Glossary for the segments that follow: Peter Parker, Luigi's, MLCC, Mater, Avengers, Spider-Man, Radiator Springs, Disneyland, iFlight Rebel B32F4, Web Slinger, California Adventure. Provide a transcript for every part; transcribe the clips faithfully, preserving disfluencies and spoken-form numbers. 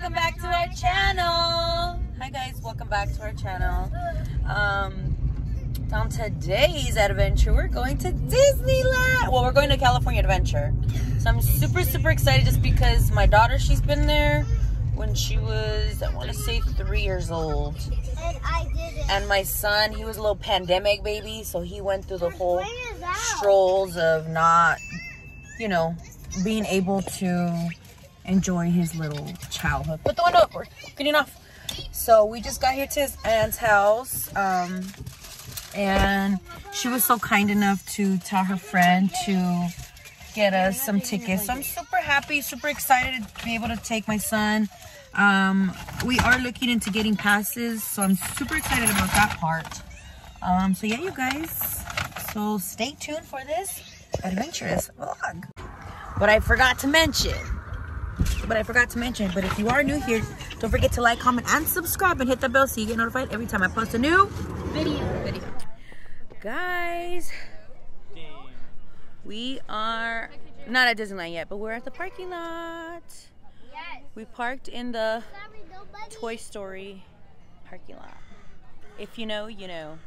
welcome back to our channel. Hi guys, welcome back to our channel. Um, on today's adventure, we're going to Disneyland. Well, we're going to California Adventure. So I'm super, super excited just because my daughter, she's been there when she was, I want to say three years old. And I didn't. And my son, he was a little pandemic baby, so he went through the whole strolls of not, you know, being able to enjoy his little childhood. Put the window up, we're good enough. So we just got here to his aunt's house, um, and she was so kind enough to tell her friend to get us some tickets. So I'm super happy, super excited to be able to take my son. Um, we are looking into getting passes, so I'm super excited about that part. Um, so yeah, you guys, so stay tuned for this adventurous vlog. But I forgot to mention, but I forgot to mention, but if you are new here, don't forget to like, comment, and subscribe, and hit the bell so you get notified every time I post a new video. video. Guys, we are not at Disneyland yet, but we're at the parking lot. Yes. We parked in the Toy Story parking lot. If you know, you know.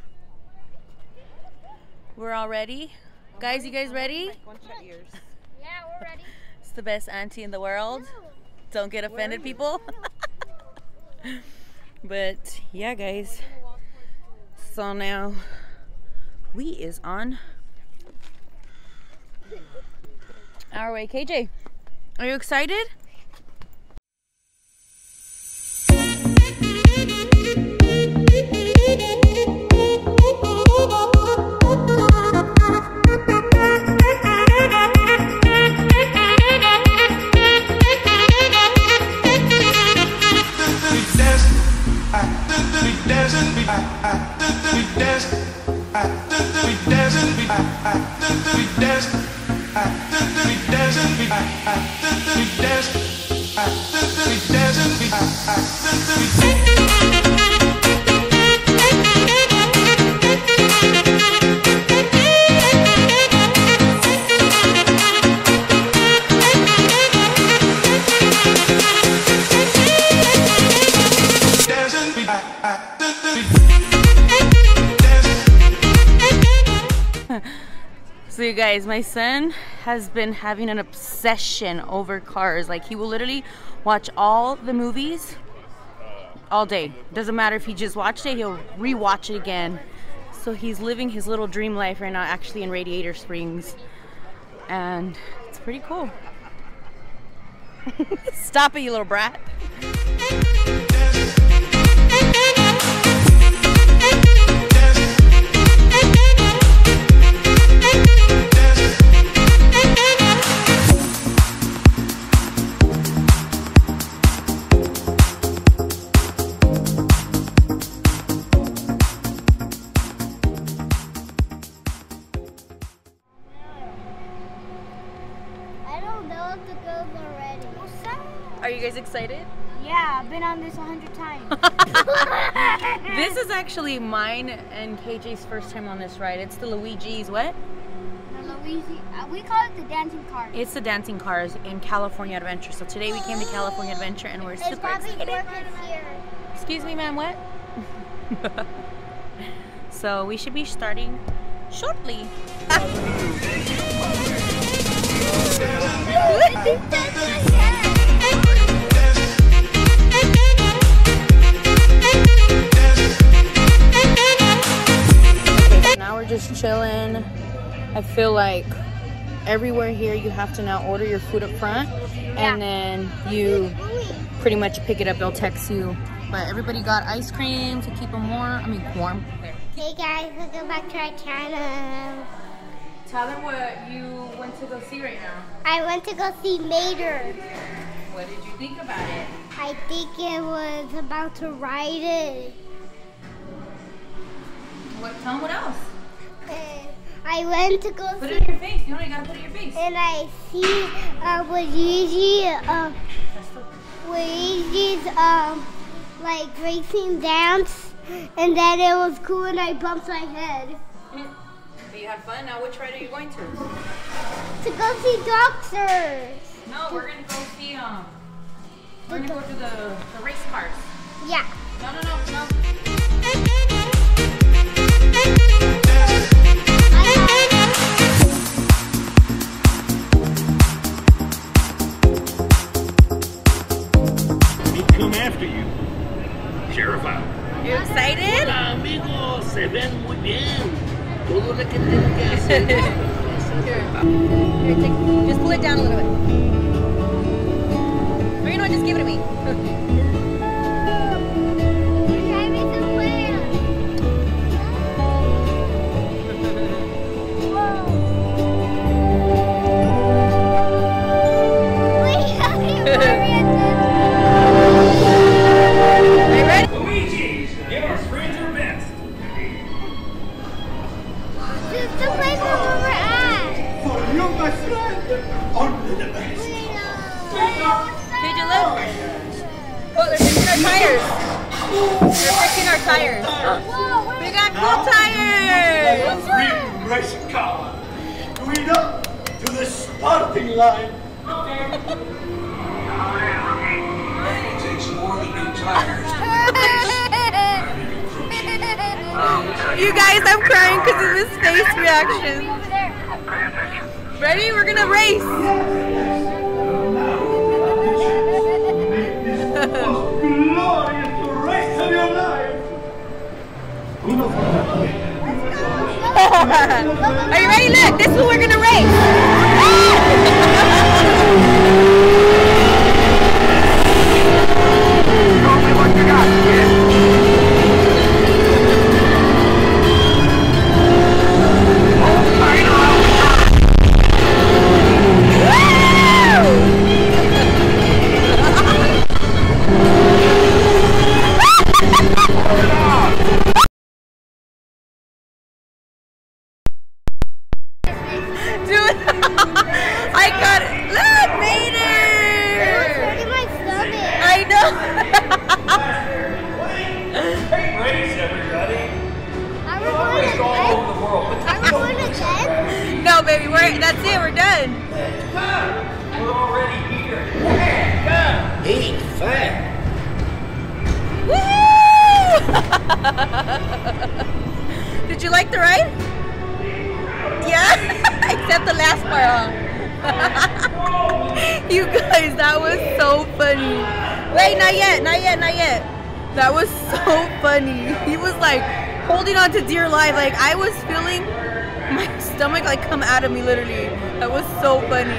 We're all ready. Guys, you guys ready? Yeah, we're ready. It's the best auntie in the world. Don't get offended, people. But yeah, guys. So now we is on our way. K J, are you excited? So you guys, my son has been having an obsession over cars. Like, he will literally watch all the movies all day. Doesn't matter if he just watched it, he'll re-watch it again. So he's living his little dream life right now, actually in Radiator Springs. And it's pretty cool. Stop it, you little brat. Excited? Yeah, I've been on this a hundred times. This is actually mine and K J's first time on this ride. It's the Luigi's, what? The Luigi, uh, we call it the dancing cars. It's the dancing cars in California Adventure. So today we came to California Adventure and we're it's super excited. Here. Excuse me, ma'am, what? So we should be starting shortly. Just chilling. I feel like everywhere here you have to now order your food up front, yeah. And then you pretty much pick it up. They'll text you. But everybody got ice cream to keep them warm. I mean warm. Hey guys, welcome back to our channel. Tell them what you went to go see right now. I went to go see Mater. What did you think about it? I think it was about to ride it. What? Tell them what else. I went to go put see it in your face. You know you gotta put it in your face. And I see uh, Luigi, um, Luigi's um, like racing dance, and then it was cool, and I bumped my head. So you had fun. Now which ride are you going to? To go see doctors. No, we're gonna go see um We're gonna go to the, the race cars. Yeah. No, no, no, no. He come after you. Sheriff out. You excited? Hola, amigos. Se ven muy bien. Todo lo que tengo que hacer. Here, take, just pull it down a little bit. Or you know what, just give it to me. Luigi's, give our friends our best. This is the place where we're at. For you, my friend, only the best. We Did you look? Oh, they're fixing our tires. They're fixing our tires. Whoa, we got cool tires. What's that? Race car. Lead up to the starting line. It takes more than new tires to win the race. You guys, I'm crying because of this face reaction. Ready? We're gonna race. Are you ready? Look, this is what we're gonna race. Show me what you got, kid. Did you like the ride? Yeah? Except the last part, huh? You guys, that was so funny. Wait, not yet, not yet, not yet. That was so funny. He was like holding on to dear life. Like I was feeling my stomach like come out of me literally. That was so funny.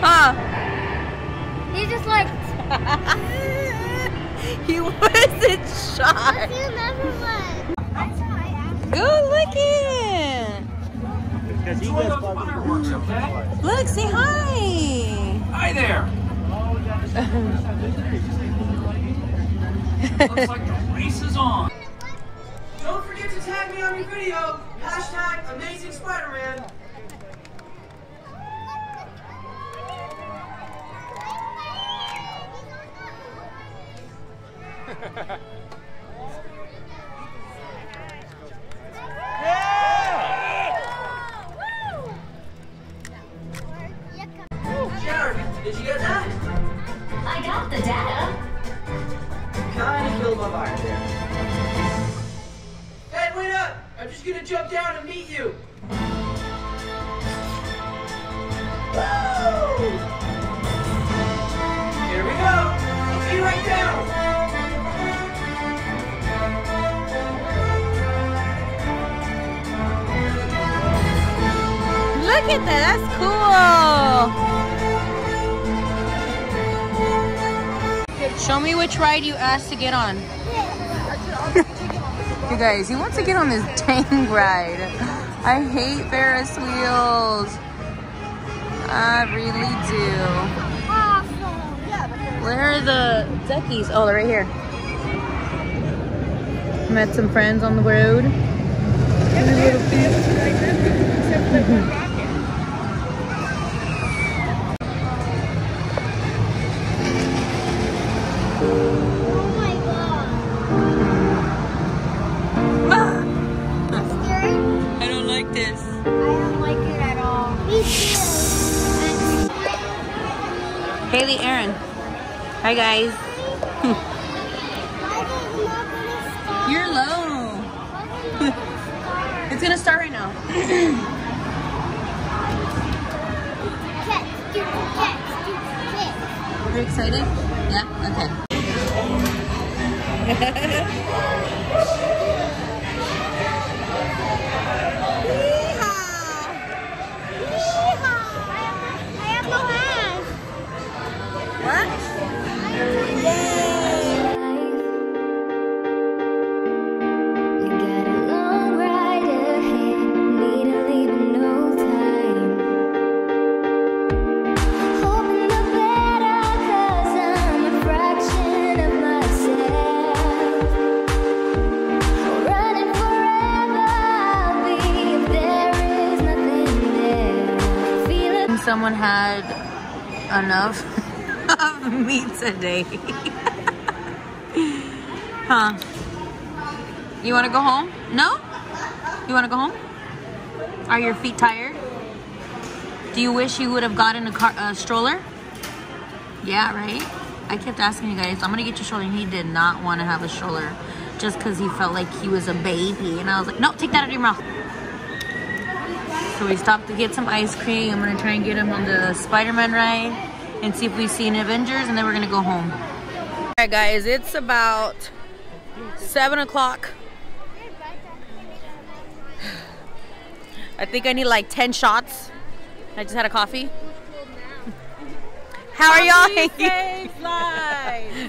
Huh? He just like... He wasn't shocked. Good looking. Look, say hi. Hi there. Looks like the race is on. Don't forget to tag me on your video. Hashtag Amazing Spider-Man. Yeah! Woo! Jared, did you get that? I got the data. Kinda killed my vibe there. Hey, wait up! I'm just gonna jump down and meet you. Woo! Here we go! I'll be right down! Look at that, that's cool! Show me which ride you asked to get on. You guys, he wants to get on this dang ride. I hate Ferris wheels. I really do. Where are the duckies? Oh, they're right here. Met some friends on the road. Mm-hmm. Hi guys. You're low. It's gonna start right now. Are you excited? Yeah? Okay. Someone had enough of me today. Huh? You want to go home? No? You want to go home? Are your feet tired? Do you wish you would have gotten a car, a stroller? Yeah, right? I kept asking you guys, I'm going to get you a stroller. And he did not want to have a stroller just because he felt like he was a baby. And I was like, no, take that out of your mouth. So we stopped to get some ice cream. I'm gonna try and get him on the Spider-Man ride and see if we see an Avengers, and then we're gonna go home. All right, guys, it's about seven o'clock. I think I need like ten shots. I just had a coffee. How are y'all?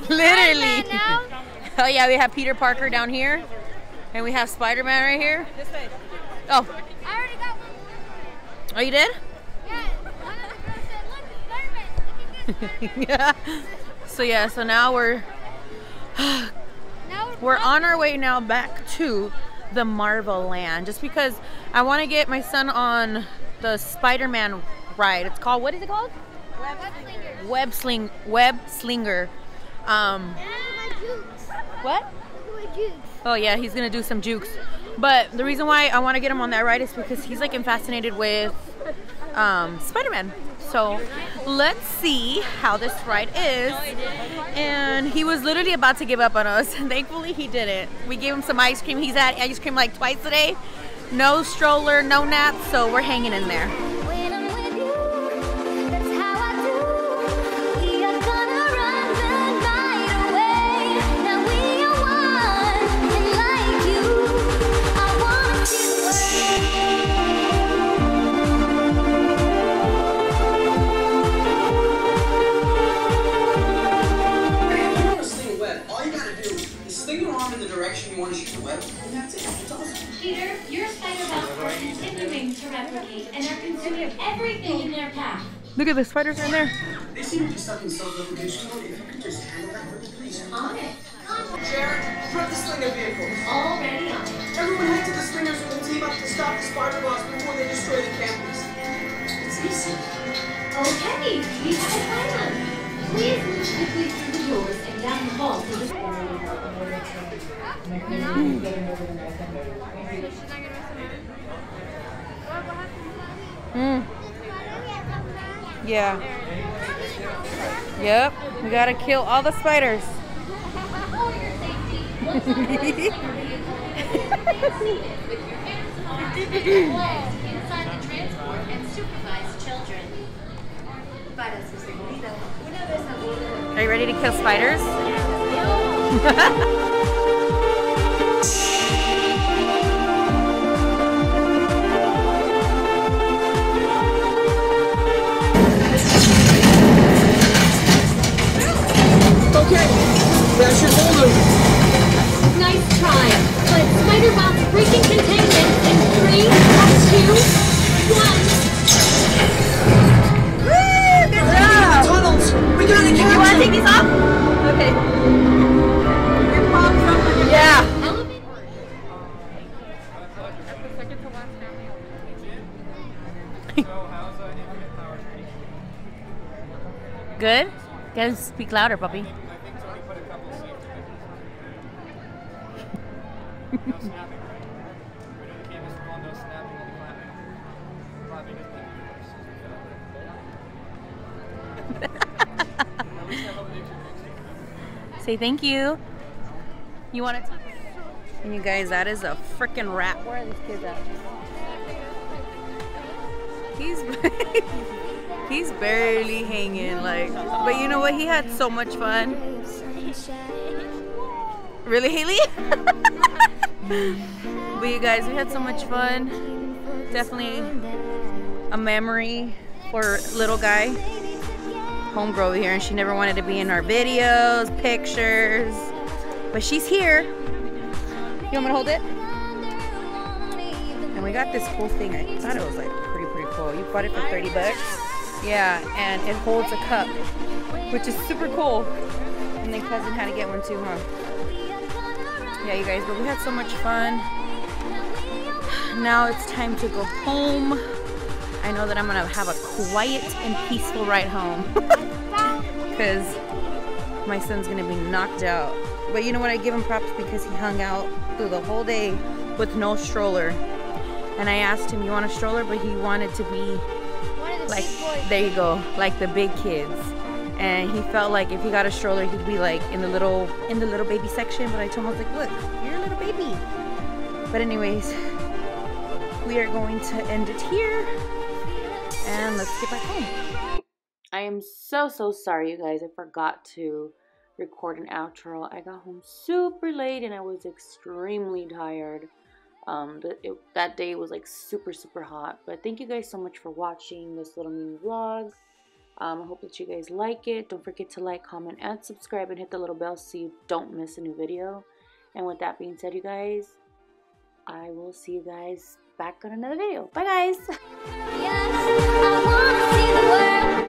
Literally. Oh yeah, we have Peter Parker down here, and we have Spider-Man right here. Oh. Oh, you did? Yeah. One of the girls said, look, Spider-Man. Look at this. So, yeah, so now we're, now we're, we're on our way now back to the Marvel Land. Just because I want to get my son on the Spider-Man ride. It's called, what is it called? Web Slinger. Web, sling, web Slinger. Um, what? Oh, yeah, he's going to do some jukes. But the reason why I want to get him on that ride is because he's like infatuated with um, Spider-Man. So let's see how this ride is. And he was literally about to give up on us. Thankfully he didn't. We gave him some ice cream. He's had ice cream like twice a day. No stroller, no nap. So we're hanging in there. Look at the spiders in there. They seem to be stuck in self-lubrication mode. If you could just handle that for me, please. On it. Jared, prep the Slinger vehicles. Already on it. Everyone head to the Slingers with a team up to stop the spider boss before they destroy the campus. It's easy. Okay, we have a plan. Please move quickly through the doors and down the hall to the... Mm. Yeah. Yep. We gotta kill all the spiders. Are you ready to kill spiders? That's your goal. Nice try. But Spider-Bot's breaking containment in three, two, one. Woo! Good job! Tunnels! We gotta get you! Wanna take these off? Okay. Your palms up. Yeah. Elevator. Good? You gotta speak louder, puppy. Say thank you. You want to talk? And you guys, that is a freaking rat. Where are these kids at? He's he's barely hanging, like. But you know what? He had so much fun. Really, Haley? But you guys, we had so much fun. Definitely a memory for little guy. Homegirl over here, and she never wanted to be in our videos, pictures, but she's here. You want me to hold it? And we got this cool thing. I thought it was like pretty pretty cool. You bought it for thirty bucks. Yeah, and it holds a cup, which is super cool. And then cousin had to get one too, huh? Yeah, you guys, but we had so much fun. Now it's time to go home. I know that I'm gonna have a quiet and peaceful ride home because my son's gonna be knocked out. But you know what, I give him props because he hung out through the whole day with no stroller. And I asked him, you want a stroller? But he wanted to be like, there you go, like the big kids. And he felt like if he got a stroller, he'd be like in the little, in the little baby section. But I told him, I was like, look, you're a little baby. But anyways, we are going to end it here. And let's get back home. I am so, so sorry, you guys. I forgot to record an outro. I got home super late and I was extremely tired. Um, the, it, that day was like super, super hot. But thank you guys so much for watching this little mini vlog. Um, I hope that you guys like it. Don't forget to like, comment, and subscribe. And hit the little bell so you don't miss a new video. And with that being said, you guys, I will see you guys back on another video. Bye, guys. Yes, I wanna see the world.